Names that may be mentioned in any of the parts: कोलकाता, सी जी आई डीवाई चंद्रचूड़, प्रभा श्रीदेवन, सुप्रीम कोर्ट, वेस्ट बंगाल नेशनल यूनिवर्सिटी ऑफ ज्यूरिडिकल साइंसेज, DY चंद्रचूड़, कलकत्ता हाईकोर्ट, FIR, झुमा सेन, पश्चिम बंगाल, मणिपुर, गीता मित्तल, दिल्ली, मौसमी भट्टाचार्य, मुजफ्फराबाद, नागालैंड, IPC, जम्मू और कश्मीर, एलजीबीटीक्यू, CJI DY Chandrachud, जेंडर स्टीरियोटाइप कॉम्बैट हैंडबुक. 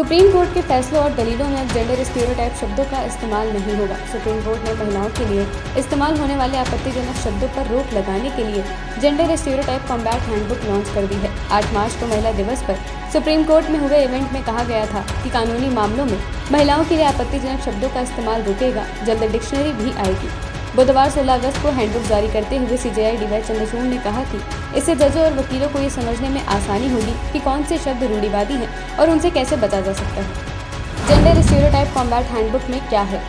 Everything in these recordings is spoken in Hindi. सुप्रीम कोर्ट के फैसलों और दलीलों में अब जेंडर स्टीरियोटाइप शब्दों का इस्तेमाल नहीं होगा। सुप्रीम कोर्ट ने महिलाओं के लिए इस्तेमाल होने वाले आपत्तिजनक शब्दों पर रोक लगाने के लिए जेंडर स्टीरियोटाइप कॉम्बैट हैंडबुक launch कर दी है। 8 मार्च को महिला दिवस पर सुप्रीम कोर्ट में हुए इवेंट में कहा गया था कि कानूनी मामलों में महिलाओं के लिए आपत्तिजनक शब्दों का इस्तेमाल रुकेगा, जल्द डिक्शनरी भी आएगी। बुधवार 16 अगस्त को हैंडबुक जारी करते हुए CJI DY चंद्रचूड़ ने कहा कि इससे जजों और वकीलों को ये समझने में आसानी होगी कि कौन से शब्द रूढ़िवादी हैं और उनसे कैसे बचा जा सकता है। जेंडर स्टीरियोटाइप कॉम्बैट हैंडबुक में क्या है?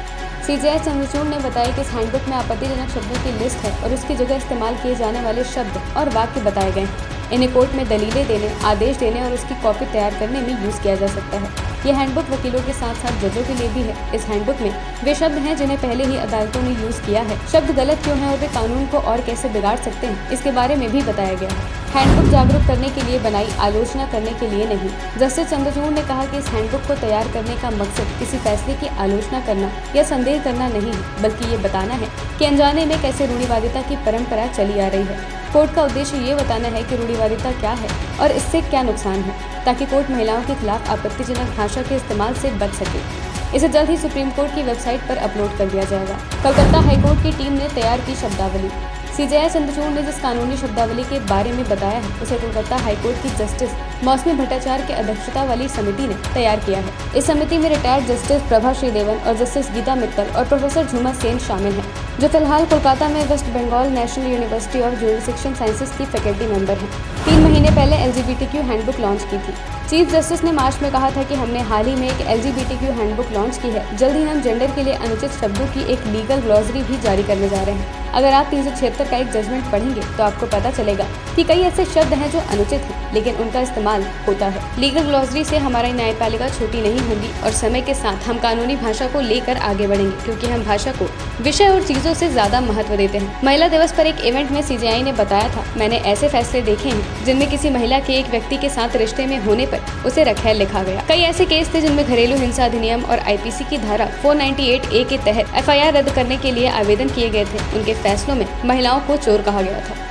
CJI चंद्रचूड़ ने बताया कि इस हैंडबुक में आपत्तिजनक शब्दों की लिस्ट है और उसकी जगह इस्तेमाल किए जाने वाले शब्द और वाक्य बताए गए हैं। इन्हें कोर्ट में दलीलें देने, आदेश देने और उसकी कॉपी तैयार करने में यूज़ किया जा सकता है। ये हैंडबुक वकीलों के साथ साथ जजों के लिए भी है। इस हैंडबुक में वे शब्द हैं जिन्हें पहले ही अदालतों ने यूज किया है, शब्द गलत क्यों हैं और वे कानून को और कैसे बिगाड़ सकते हैं, इसके बारे में भी बताया गया है। हैंडबुक जागरूक करने के लिए बनाई, आलोचना करने के लिए नहीं। जस्टिस चंद्रचूड़ ने कहा कि इस हैंडबुक को तैयार करने का मकसद किसी फैसले की आलोचना करना या संदेह करना नहीं है, बल्कि ये बताना है कि अनजाने में कैसे रूढ़िवादिता की परंपरा चली आ रही है। कोर्ट का उद्देश्य ये बताना है कि रूढ़िवादिता क्या है और इससे क्या नुकसान है, ताकि कोर्ट महिलाओं के खिलाफ आपत्तिजनक भाषा के इस्तेमाल से बच सके। इसे जल्द ही सुप्रीम कोर्ट की वेबसाइट पर अपलोड कर दिया जाएगा। कलकत्ता हाईकोर्ट की टीम ने तैयार की शब्दावली। CJI चंद्रचूड़ ने जिस कानूनी शब्दावली के बारे में बताया है उसे कलकत्ता हाईकोर्ट की जस्टिस मौसमी भट्टाचार्य की अध्यक्षता वाली समिति ने तैयार किया है। इस समिति में रिटायर्ड जस्टिस प्रभा श्रीदेवन और जस्टिस गीता मित्तल और प्रोफेसर झुमा सेन शामिल हैं, जो फिलहाल कोलकाता में वेस्ट बंगाल नेशनल यूनिवर्सिटी ऑफ ज्यूरिडिकल साइंसेज की फैकल्टी मेंबर हैं। 3 महीने पहले LGBTQ हैंडबुक लॉन्च की थी। चीफ जस्टिस ने मार्च में कहा था कि हमने हाल ही में एक LGBTQ हैंडबुक लॉन्च की है। जल्द ही हम जेंडर के लिए अनुचित शब्दों की एक लीगल ग्लॉसरी भी जारी करने जा रहे हैं। अगर आप 376 का एक जजमेंट पढ़ेंगे तो आपको पता चलेगा कि कई ऐसे शब्द हैं जो अनुचित हैं, लेकिन उनका इस्तेमाल होता है। लीगल ग्लॉसरी से हमारी न्यायपालिका छोटी नहीं होगी और समय के साथ हम कानूनी भाषा को लेकर आगे बढ़ेंगे, क्योंकि हम भाषा को विषय और चीजों से ज्यादा महत्व देते हैं। महिला दिवस पर एक इवेंट में CJI ने बताया था, मैंने ऐसे फैसले देखे हैं जिनमें किसी महिला के एक व्यक्ति के साथ रिश्ते में होने पर उसे रखैल लिखा गया। कई ऐसे केस थे जिनमें घरेलू हिंसा अधिनियम और IPC की धारा 498A के तहत FIR रद्द करने के लिए आवेदन किए गए थे। उनके फैसलों में महिलाओं को चोर कहा गया था।